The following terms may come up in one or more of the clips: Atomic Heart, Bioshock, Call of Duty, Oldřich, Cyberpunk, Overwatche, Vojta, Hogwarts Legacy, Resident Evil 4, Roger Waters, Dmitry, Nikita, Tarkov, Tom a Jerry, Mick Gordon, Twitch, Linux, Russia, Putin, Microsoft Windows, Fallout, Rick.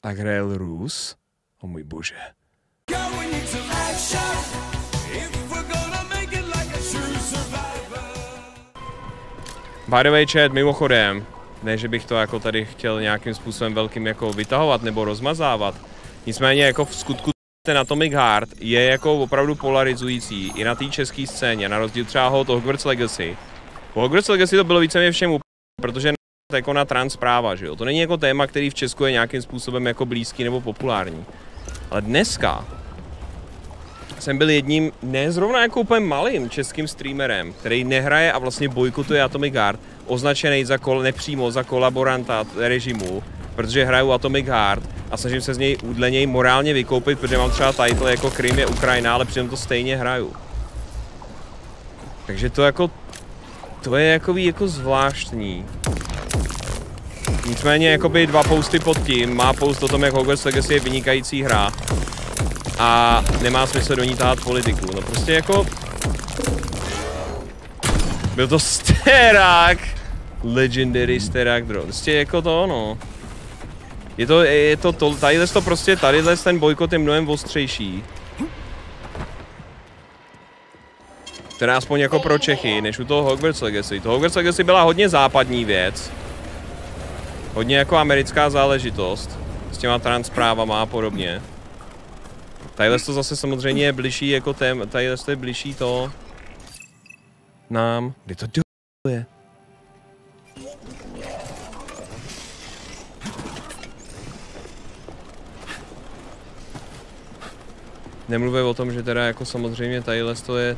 tak hrál Rus. O můj bože. By the way, chat, mimochodem, ne, že bych to jako tady chtěl nějakým způsobem velkým jako vytahovat nebo rozmazávat. Nicméně jako v skutku ten Atomic Heart je jako opravdu polarizující i na té české scéně, na rozdíl třeba od Hogwarts Legacy. Po Hogwarts Legacy to bylo víceméně všem protože jako na trans práva, že jo? To není jako téma, který v Česku je nějakým způsobem jako blízký nebo populární. Ale dneska jsem byl jedním, ne zrovna jako úplně malým českým streamerem, který nehraje a vlastně bojkotuje Atomic Heart, označený za nepřímo za kolaboranta režimu, protože hraju Atomic Heart a snažím se z něj udle něj morálně vykoupit, protože mám třeba title jako Krym je Ukrajina, ale přitom to stejně hraju. Takže to je jako zvláštní. Nicméně jakoby dva posty pod tím, má post o tom, jak Hogwarts Legacy je vynikající hra a nemá smysl do ní tahat politiku. No prostě jako... Byl to Sterak! Legendary Sterak drone. Prostě jako to ono. Tadyhle to prostě, tadyhle ten bojkot je mnohem ostřejší. Ten aspoň jako pro Čechy, než u toho Hogwarts Legacy. To Hogwarts Legacy byla hodně západní věc. Hodně jako americká záležitost. S těma transprávama a podobně. Tadyhle to zase samozřejmě je bližší jako tém, tadyhle to je bližší to... Nám. Kde to je? Nemluvím o tom, že teda jako samozřejmě tadyhle to je...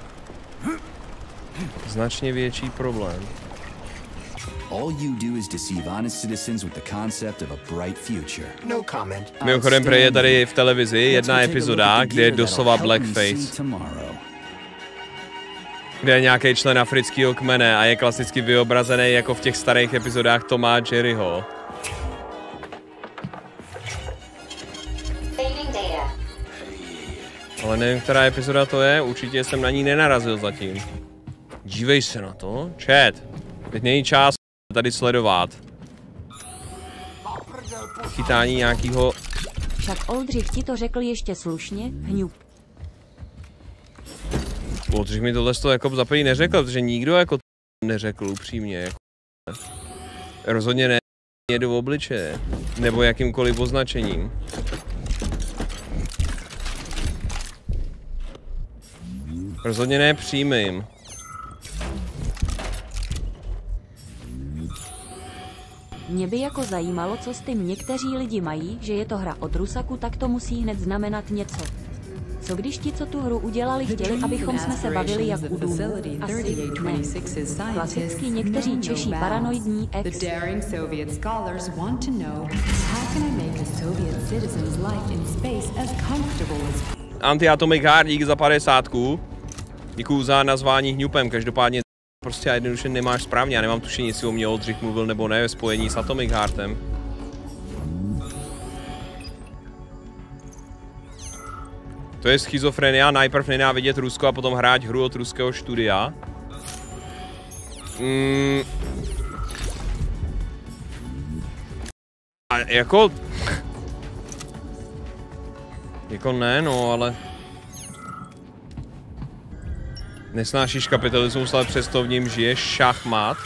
značně větší problém. Mimochodem prej je tady v televizi jedna epizoda, kde je doslova blackface. Kde je nějaký člen afrického kmene a je klasicky vyobrazený jako v těch starých epizodách Toma a Jerryho. Ale nevím, která epizoda to je, určitě jsem na ní nenarazil zatím. Dívej se na to, chat. Teď není čas tady sledovat. Chytání nějakýho... Však Oldřich ti to řekl ještě slušně, hňup. Oldřich mi tohle jako zaprvé neřekl, protože nikdo jako neřekl upřímně. Jako... Rozhodně ne do obličeje, nebo jakýmkoliv označením. Rozhodně ne přímým. Mě by jako zajímalo, co s tím někteří lidi mají, že je to hra od Rusaku, tak to musí hned znamenat něco. Co když ti, co tu hru udělali, chtěli, abychom jsme se bavili jak u Důmu? Asi ne. Klasicky někteří Češi paranoidní ex. Anti-Atomic Heart, díky za 50. Děkuju za nazvání hňupem, každopádně prostě a jednoduše nemáš správně, já nemám tušení, jestli o mě Oldřich mluvil nebo ne ve spojení s Atomic Heartem. To je schizofrenia, najprv nenávidět Rusko a potom hrát hru od ruského studia. A jako ne, no, ale... Nesnášíš kapitalismus, ale přesto v něm žiješ šachmat.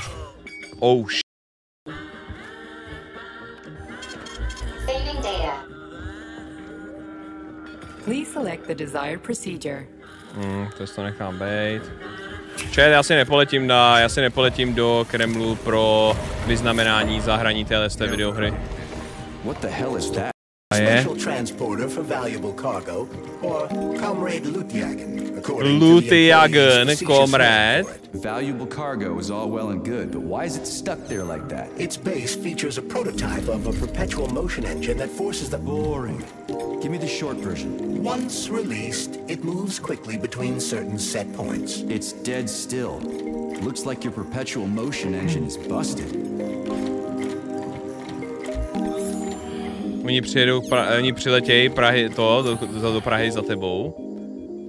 Oh sh... To si to nechám bejt. Čet, já si nepoletím do Kremlu pro vyznamenání zahraní této videohry. A je? Lutiagen, komrad. Valuable cargo is all well and good, but why is it stuck there like that? Its base features a prototype of a perpetual motion engine that forces the boring. Give me the short version. Once released, it moves quickly between certain set points. It's dead still. Looks like your perpetual motion engine is busted. Oni přiletějí Prahy, do Prahy za tebou.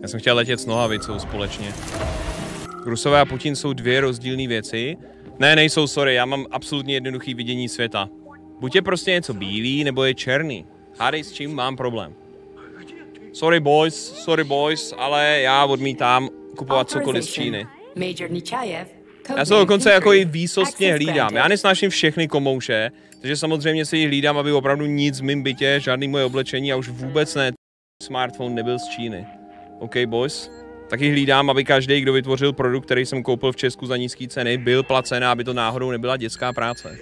Já jsem chtěl letět s nohavicou společně. Rusové a Putin jsou dvě rozdílné věci. Ne, nejsou, sorry, já mám absolutně jednoduché vidění světa. Buď je prostě něco bílý, nebo je černý. Hádej, s čím mám problém. Sorry boys, ale já odmítám kupovat cokoliv z Číny. Já se dokonce jako i výsostně hlídám. Já nesnáším všechny komouše, takže samozřejmě se jich hlídám, aby opravdu nic v mým bytě, žádný moje oblečení a už vůbec ne smartphone nebyl z Číny. OK boys? Taky hlídám, aby každý, kdo vytvořil produkt, který jsem koupil v Česku za nízké ceny, byl placen, aby to náhodou nebyla dětská práce.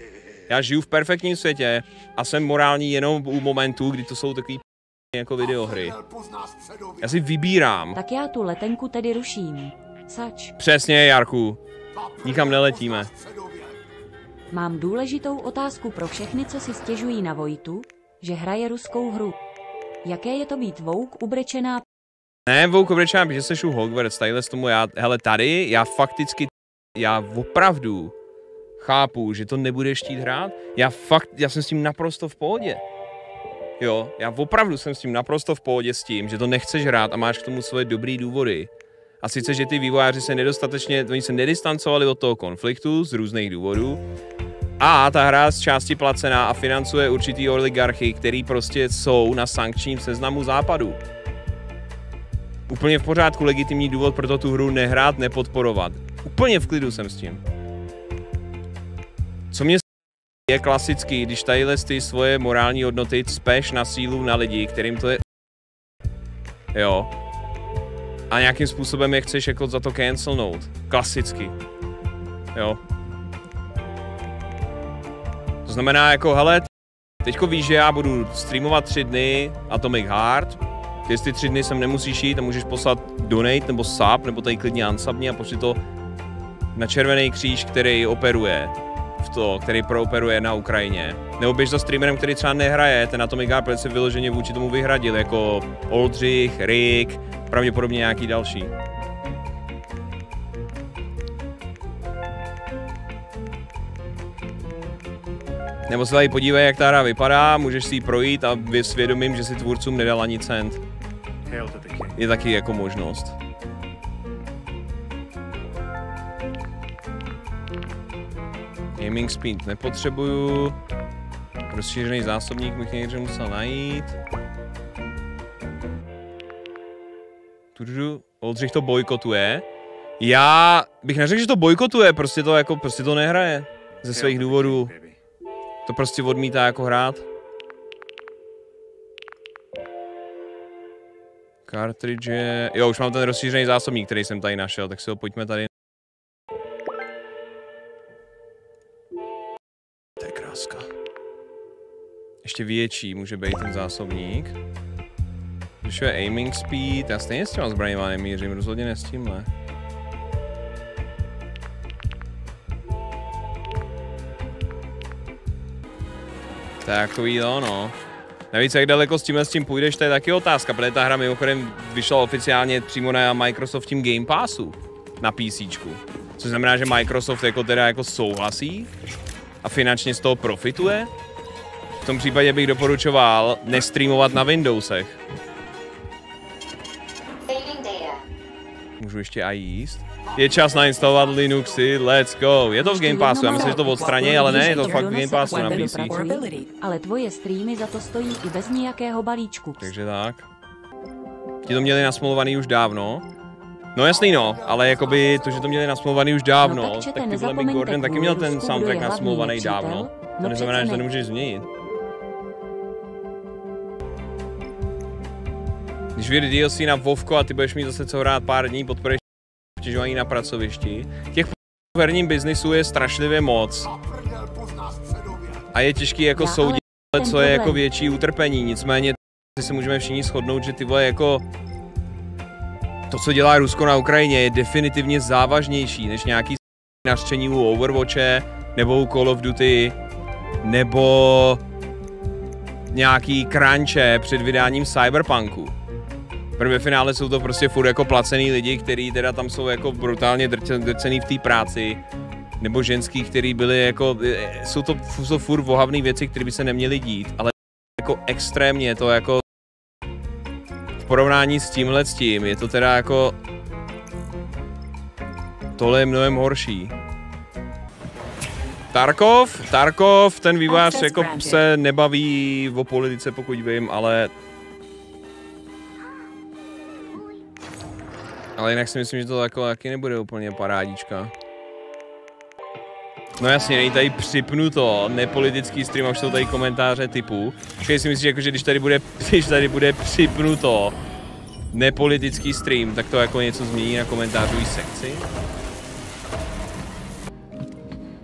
Já žiju v perfektním světě a jsem morální jenom u momentu, kdy to jsou takový jako videohry. Já si vybírám. Tak já tu letenku tedy ruším. Sač. Přesně, Jarku. Nikam neletíme. Mám důležitou otázku pro všechny, co si stěžují na Vojtu, že hraje ruskou hru. Jaké je to být vouk ubrečená? Ne, vouk obrečená, že seš u Hogwarts, takhle s tomu já, hele tady, já fakticky, já opravdu chápu, že to nebudeš chtít hrát, já jsem s tím naprosto v pohodě. Jo, já opravdu jsem s tím naprosto v pohodě s tím, že to nechceš hrát a máš k tomu svoje dobrý důvody. A sice, že ty vývojáři se nedostatečně, oni se nedistancovali od toho konfliktu z různých důvodů. A ta hra z části placená a financuje určitý oligarchy, který prostě jsou na sankčním seznamu Západu. Úplně v pořádku, legitimní důvod pro to tu hru nehrát, nepodporovat. Úplně v klidu jsem s tím. Co mě je klasický, když tadyhle ty svoje morální hodnoty cpeš na sílu na lidi, kterým to je... Jo. A nějakým způsobem je chceš jako za to cancelnout. Klasicky. Jo. To znamená jako, hele, teďko víš, že já budu streamovat 3 dny Atomic Heart. Jestli 3 dny sem nemusíš jít a můžeš poslat donate nebo sub, nebo tady klidně unsubni a pošli to na Červený kříž, který operuje v to, který prooperuje na Ukrajině. Nebo běž za streamerem, který třeba nehraje, ten Atomic Heart se vyloženě vůči tomu vyhradil, jako Oldřich, Rick, pravděpodobně nějaký další. Nebo se tady podívej, jak ta hra vypadá, můžeš si ji projít a svědomím, že si tvůrcům nedal ani cent. Je taky jako možnost. Gaming speed nepotřebuju. Rozšířený zásobník bych někde musel najít. Tudu, Oldřich to bojkotuje. Já bych neřekl, že to bojkotuje, prostě to jako, prostě to nehraje. Ze svých důvodů. To prostě odmítá jako hrát. Cartridge. Jo, už mám ten rozšířený zásobník, který jsem tady našel, tak si ho pojďme tady. To je kráska. Ještě větší může být ten zásobník. Když je aiming speed, já stejně s těma zbraněma nemířím, rozhodně ne s tímhle. Takový to no. Navíc jak daleko s tím půjdeš, to je taky otázka, protože ta hra mimochodem vyšla oficiálně přímo na Microsoft tím Game Passu na PC. Což znamená, že Microsoft jako teda jako souhlasí a finančně z toho profituje. V tom případě bych doporučoval nestreamovat na Windowsech. Můžu ještě aj jíst. Je čas nainstalovat Linuxy, let's go. Je to v Game Passu, já myslím, že to odstraní, ale ne, je to fakt v Game Passu na PC. Ale tvoje streamy za to stojí i bez nějakého balíčku. Takže tak. Ti to měli nasmluvaný už dávno. No jasný no, ale jakoby to, že to měli nasmluvaný už dávno, no, tak tyhle Mick Gordon taky měl ten soundtrack nasmluvaný dávno. To neznamená, že to nemůžeš změnit. Když vyjde DLC na Vovko a ty budeš mít zase co hrát pár dní, podporuješ obtěžování na pracovišti. Těch v herním biznisu je strašlivě moc. A je těžký jako soudit, co je jako větší utrpení. Nicméně se můžeme všichni shodnout, že ty vole jako... To, co dělá Rusko na Ukrajině, je definitivně závažnější než nějaký nařčení u Overwatche, nebo u Call of Duty, nebo nějaký crunche před vydáním Cyberpunku. Ve finále jsou to prostě furt jako placený lidi, kteří teda tam jsou jako brutálně drcený v té práci, nebo ženský, který byli jako, jsou to furt vohavné věci, které by se neměly dít, ale jako extrémně to jako v porovnání s tímhletím, je to teda jako, tohle je mnohem horší. Tarkov, ten vývojář jako se nebaví o politice, pokud vím, ale jinak si myslím, že to takové taky nebude úplně parádička. No jasně, není tady připnuto nepolitický stream, a už jsou tady komentáře typu. Čili si myslím, že když tady bude připnuto nepolitický stream, tak to jako něco změní na komentářový sekci.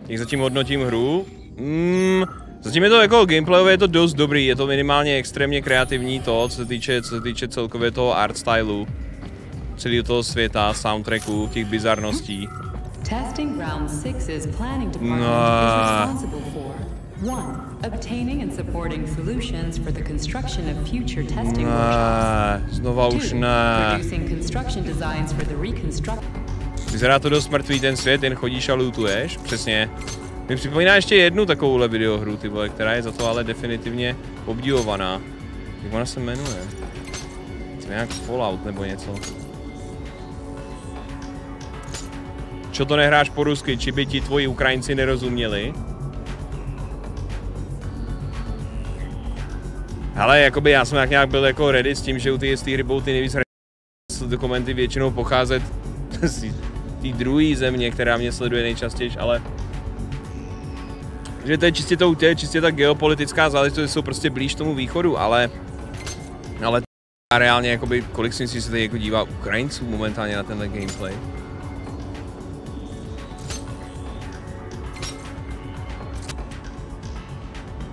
Jak zatím hodnotím hru? Zatím je to jako gameplayové, je to dost dobrý, je to minimálně extrémně kreativní to, co se týče celkově toho art stylu. Celého toho světa, soundtracku, těch bizarností. Znova už ne. Vyzerá to dost mrtvý ten svět, jen chodíš a lootuješ, přesně. Mi připomíná ještě jednu takovouhle videohru, ty vole, která je za to ale definitivně obdivovaná. Jak ona se jmenuje? Nějak Fallout nebo něco. Čo to nehráš po rusky, či by ti tvoji Ukrajinci nerozuměli? Ale jakoby já jsem nějak byl jako ready s tím, že u té hry budou ty nejvíc dokumenty většinou pocházet z té druhé země, která mě sleduje nejčastěji, ale... Že to je čistě ta geopolitická záležitost, jsou prostě blíž tomu východu, ale a reálně, jakoby, kolik si myslíš, že se tady jako dívá Ukrajinců momentálně na tenhle gameplay?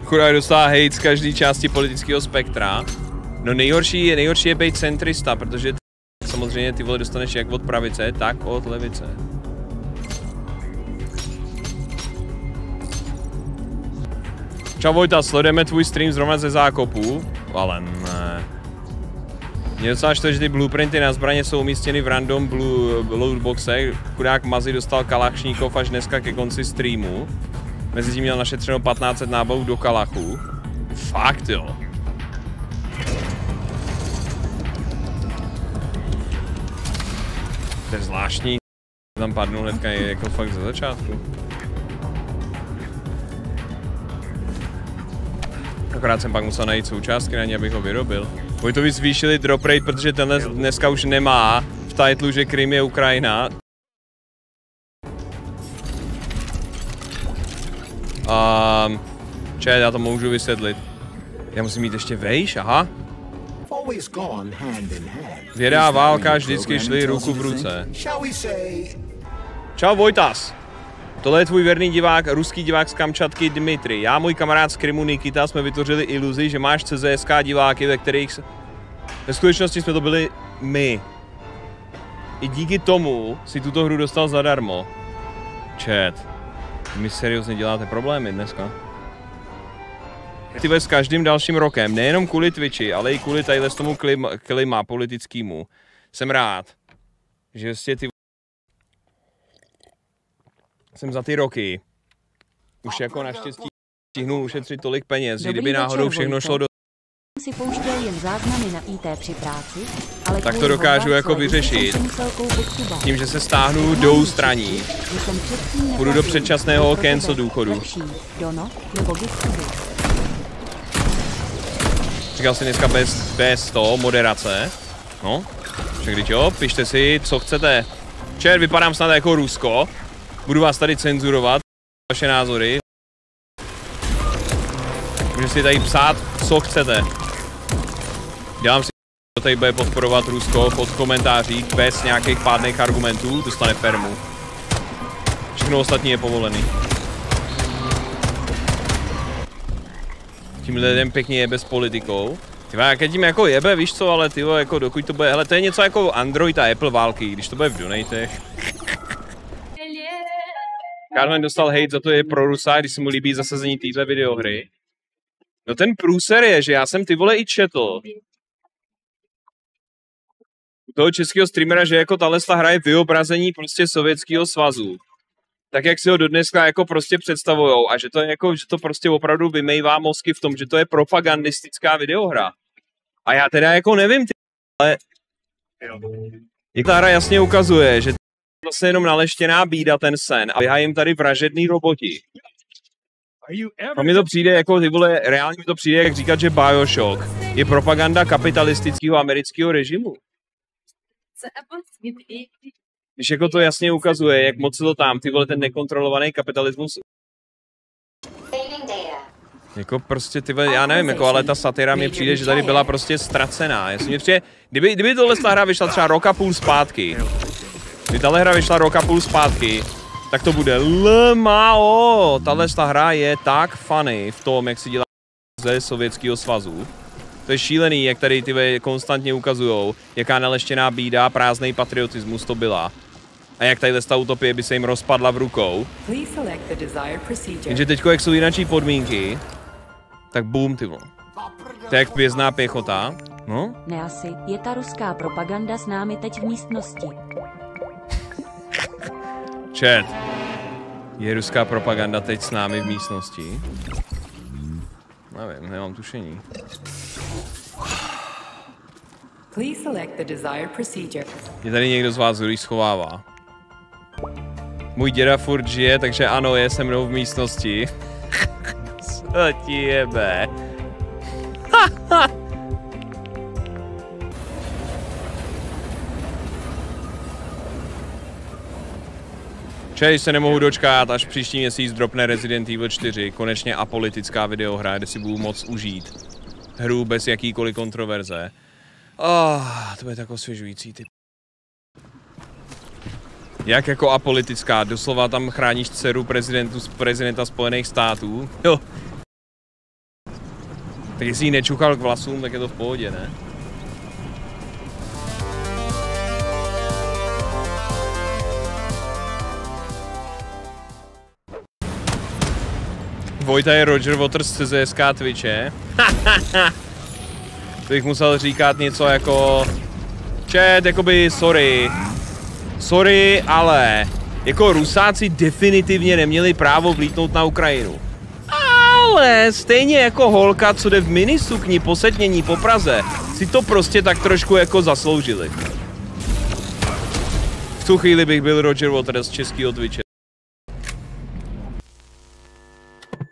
Chudák dostává hate z každé části politického spektra. No nejhorší je být centrista, protože samozřejmě ty vole dostaneš jak od pravice, tak od levice. Čau Vojta, sledujeme tvůj stream zrovna ze zákopu, ale ne. Mě docela štve, že ty blueprinty na zbraně jsou umístěny v random lootboxech. Chudák Mazi dostal kalašníkov až dneska ke konci streamu. Mezitím měl našetřeno 1500 nábojů do kalachu. Fakt jo. To je zvláštní. Tam padnou hnedka jako fakt ze začátku. Akorát jsem pak musel najít součástky na ně, abych ho vyrobil. Vojtovi zvýšili drop rate, protože tenhle dneska už nemá v titlu, že Krym je Ukrajina. Čet, já to můžu vysvětlit. Já musím jít ještě vejš, aha. Věda a válka vždycky šly ruku v ruce. Čau Vojtas. Tohle je tvůj věrný divák, ruský divák z Kamčatky Dmitry. Já, můj kamarád z Krymu Nikita, jsme vytvořili iluzi, že máš CZSK diváky, ve kterých... Ve skutečnosti jsme to byli my. I díky tomu si tuto hru dostal zadarmo. Chat. My seriózně děláte problémy dneska. Ty s každým dalším rokem, nejenom kvůli Twitchi, ale i kvůli tadyhle tomu klima politickému. Jsem rád, že jste ty... Jsem za ty roky už jako naštěstí stihnul ušetřit tolik peněz, že kdyby náhodou všechno šlo do... Si pouštěl jen záznamy na IT při práci, ale tak to dokážu jako vyřešit tím, že se stáhnu do ústraní. Půjdu do předčasného okénce důchodu. Říkal si dneska bez toho moderace. No, když jo, pište si, co chcete. Čer, vypadám snad jako Rusko. Budu vás tady cenzurovat, vaše názory. Můžete si tady psát, co chcete. Dělám si, kdo tady bude podporovat Rusko pod komentáří bez nějakých pádných argumentů, dostane firmu. Všechno ostatní je povolený. Tím lidem pěkně jebe s politikou. Ty vole, jak tím jako jebe, víš co, ale ty vole, jako dokud to bude, hele, to je něco jako Android a Apple války, když to bude v donatech. Karlen dostal hejt za to, je pro Rusa, když se mu líbí zasazení téhle videohry. No ten průser je, že já jsem ty vole i četl. U toho českého streamera, že jako tahle hra je vyobrazení prostě Sovětského svazu. Tak jak si ho dodneska jako prostě představujou a že to je jako, že to prostě opravdu vymejvá mozky v tom, že to je propagandistická videohra. A já teda jako nevím ty, ale... Ta hra jasně ukazuje, že... Vlastně jenom naleštěná bída ten sen a běhají jim tady vražedný roboti. A mi to přijde jako, ty vole, reálně mi to přijde, jak říkat, že Bioshock je propaganda kapitalistického amerického režimu. Když jako to jasně ukazuje, jak moc se to tam, ty vole, ten nekontrolovaný kapitalismus. Jako prostě, ty vole, já nevím, jako, ale ta satyra mi přijde, že tady byla prostě ztracená. Jasně mi přijde, kdyby tohle hra vyšla třeba rok a půl zpátky, kdyby tahle hra vyšla rok a půl zpátky, tak to bude LMAO. Tahle hra je tak funny v tom, jak si dělá ze Sovětského svazu. To je šílený, jak tady ty konstantně ukazujou, jaká naleštěná bída, prázdný patriotismus to byla. A jak tadyhle ta utopie by se jim rozpadla v rukou. Jenže teďko, jak jsou jináčí podmínky, tak boom, ty vole. To je jak pězná pěchota. No? Ne asi, je ta ruská propaganda s námi teď v místnosti. Chat. Je ruská propaganda teď s námi v místnosti? Nevím, nemám tušení. Je tady někdo z vás, kdo schovává. Můj děda furt žije, takže ano, je se mnou v místnosti. Co ti jebe? Čej, se nemohu dočkat, až příští měsíc dropne Resident Evil 4, konečně apolitická videohra, kde si budu moc užít hru bez jakýkoliv kontroverze. Oh, to bude tak osvěžující, ty. Jak jako apolitická, doslova tam chráníš dceru prezidenta Spojených států? Jo. Tak jestli ji nečukal k vlasům, tak je to v pohodě, ne? Vojta je Roger Waters z CZSK Twitche. To bych musel říkat něco jako... Chat, jakoby sorry. Sorry, ale... Jako Rusáci definitivně neměli právo vlítnout na Ukrajinu. Ale stejně jako holka, co jde v minisukni po setnění po Praze, si to prostě tak trošku jako zasloužili. V tu chvíli bych byl Roger Waters z českého Twitche.